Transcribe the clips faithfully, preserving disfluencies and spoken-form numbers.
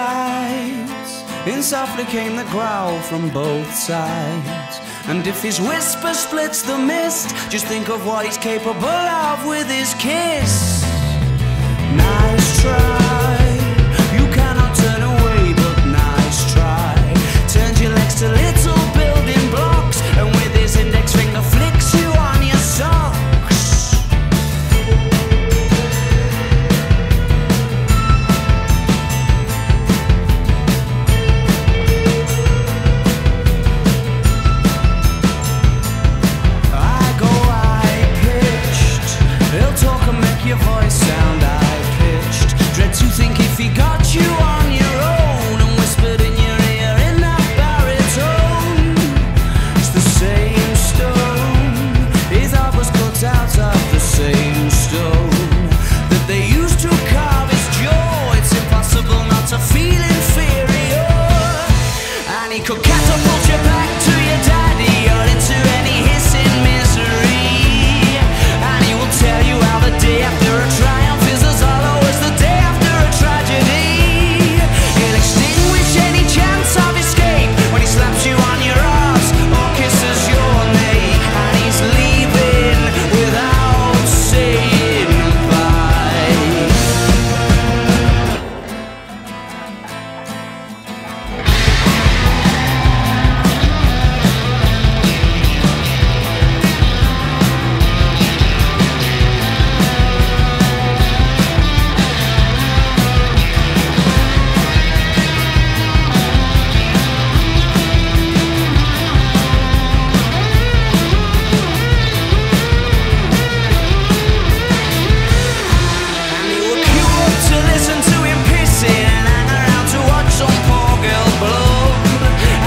sides. In softly came the growl from both sides. And if his whisper splits the mist, just think of what he's capable of with his kiss. Nice try. You cannot turn away, but nice try. Turns your legs to little building blocks, and with his index finger flicks you on your socks. I go high-pitched. He'll talk and make your voice sound high-pitched. Dread to think if he got you on your own and whispered in your ear in that baritone. It's the same stone. His heart was cut out of the same stone that they used to carve his jaw. It's impossible not to feel inferior. And he could catapult you back to your daddy or into any hissing misery. And he will tell you how the day after a triumph is as hollow as the day after a tragedy. He'll extinguish any chance of escape when he slaps you on your arse or kisses your neck. And he's leaving without saying goodbye. And he would queue up to listen to him pissing and hang around to watch some poor girl blow.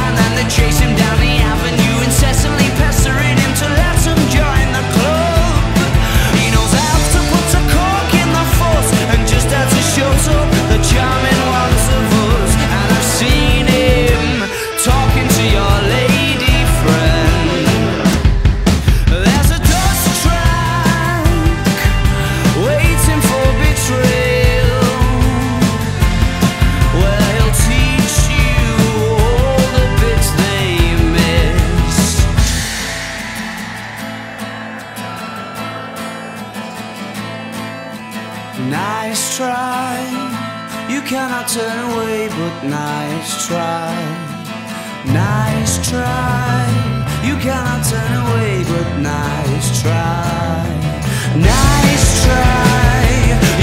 And then they'd chase him down the avenue, incessantly pestering him to let him join the club. He knows how to put a cork in the force, and just as he shows up, the charming ones of us. And I've seen him talking to your lady friend. There's a dust track waiting for betrayal, where he'll teach you all the bits they missed. Nice try. You cannot turn away, but nice try. Nice try. You cannot turn away, but nice try. Nice try.